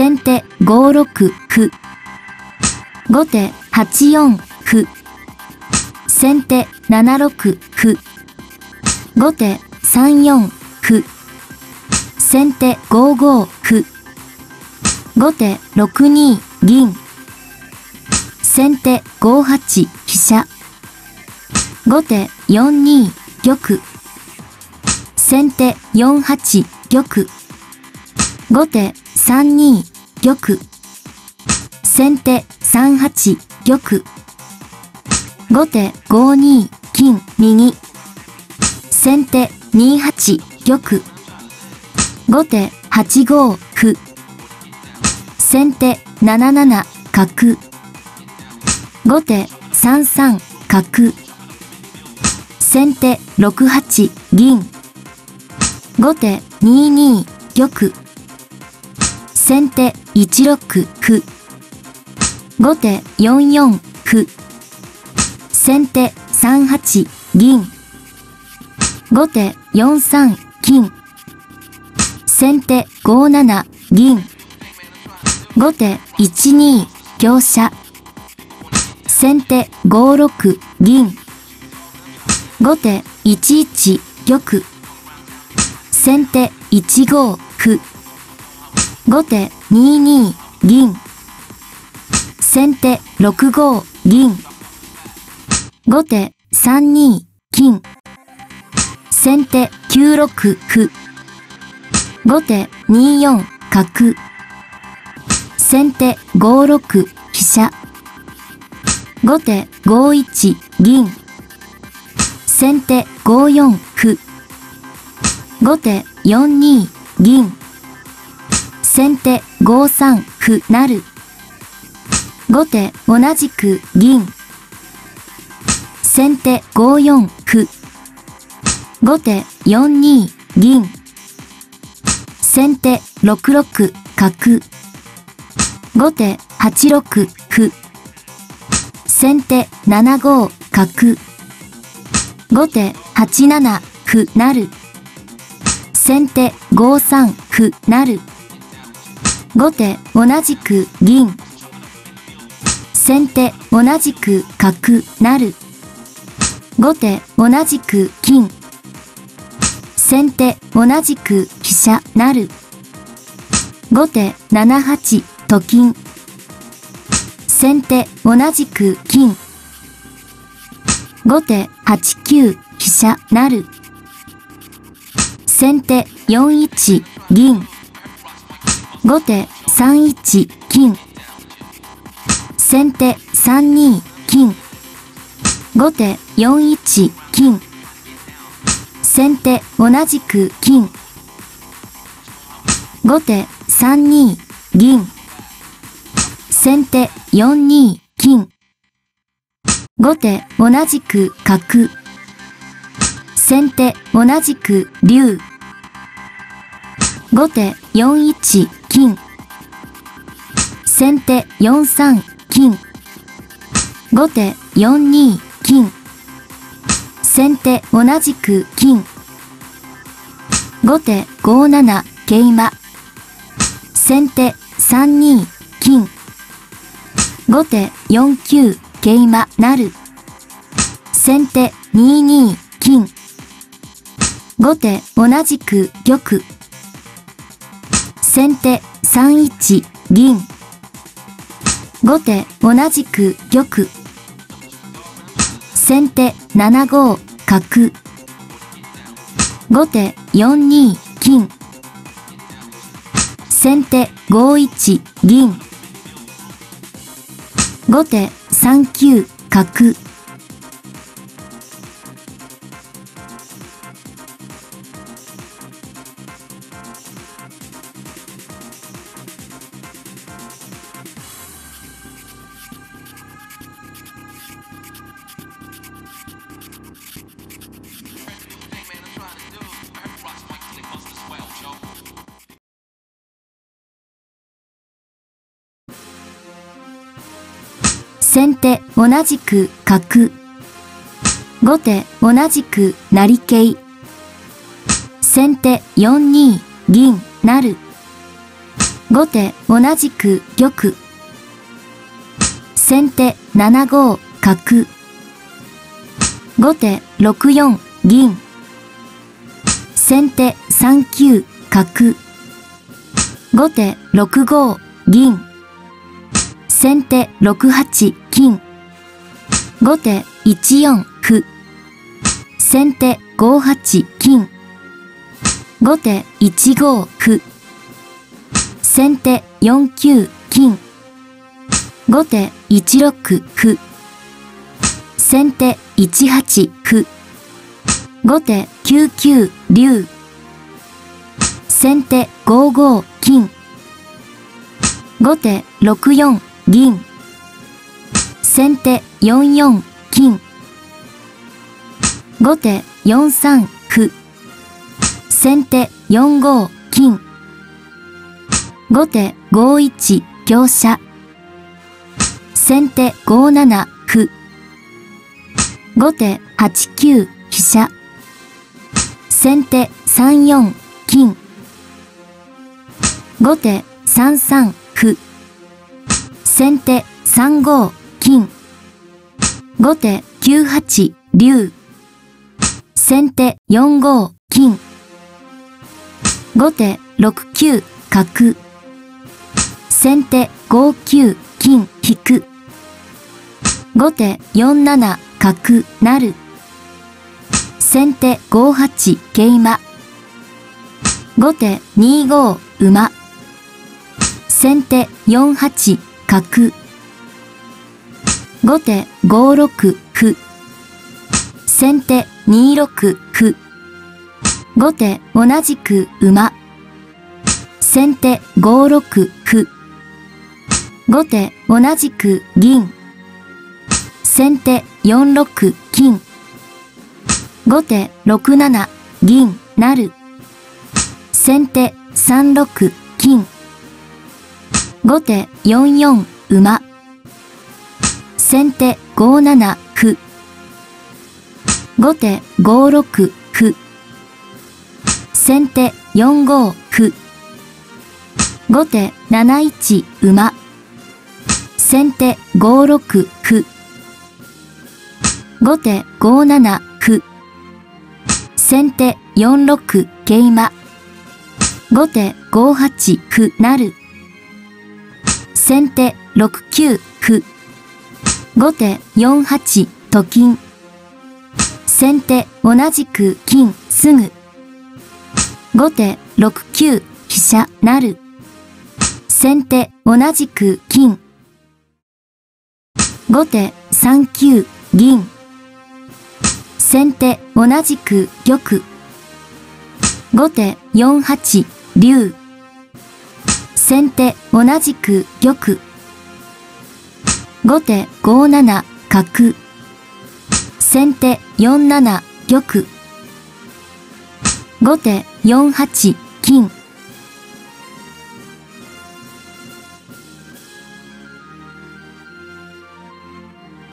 先手5六歩。後手8四歩。先手7六歩。後手3四歩。先手5五歩。後手6二銀。先手5八飛車。後手4二玉。先手4八玉。後手3二玉。先手3八玉。後手5二金右。先手2八玉。後手8五歩。先手7七角。後手3三角。先手6八銀。後手2二玉。先手1六歩。後手4四歩。先手3八銀。後手4三金。先手5七銀。後手1二香車。先手5六銀。後手1一玉。先手1五歩。後手2二銀。先手6五銀。後手3二金。先手9六歩。後手2四角。先手5六飛車。後手5一銀。先手5四歩。後手4二銀。先手5三歩成。後手同じく銀。先手5四歩。後手4二銀。先手6六角。後手8六歩。先手7五角。後手8七歩成。先手5三歩成。後手同じく銀。先手同じく角成。後手同じく金。先手同じく飛車成。後手7八と金。先手同じく金。後手8九飛車成。先手4一銀。後手3一金。先手3二金。後手4一金。先手同じく金。後手3二銀。先手4二金。後手同じく角。先手同じく竜。後手4一金。先手4三金。後手4二金。先手同じく金。後手5七桂馬。先手3二金。後手4九桂馬成。先手2二金。後手同じく玉。先手3一銀。後手同じく玉。先手7五角。後手4二金。先手5一銀。後手3九角。先手同じく角。後手同じく成桂。先手4二銀成。後手同じく玉。先手7五角。後手6四銀。先手3九角。後手6五銀。先手6八金。後手1四歩。先手5八金。後手1五歩。先手4九金。後手1六歩。先手1八歩。後手9九竜。先手5五金。後手6四銀。先手4四金。後手4三歩。先手4五金。後手5一香車。先手5七歩。後手8九飛車。先手3四金。後手3三歩。先手3五金。後手9八竜。先手4五金。後手6九角。先手5九金引く。後手4七角成。先手5八桂馬。後手2五馬。先手4八角。後手5六歩。先手2六歩。後手同じく馬。先手5六歩。後手同じく銀。先手4六金。後手6七銀成。先手3六金。後手4四馬。先手5七歩。後手5六歩。先手4五歩。後手7一馬。先手5六歩。後手5七歩。先手4六桂馬。後手5八歩成。先手6九歩。後手4八と金。先手同じく金すぐ。後手6九飛車成。先手同じく金。後手3九銀。先手同じく玉。後手4八竜。先手同じく玉。後手5七角。先手4七玉。後手4八金。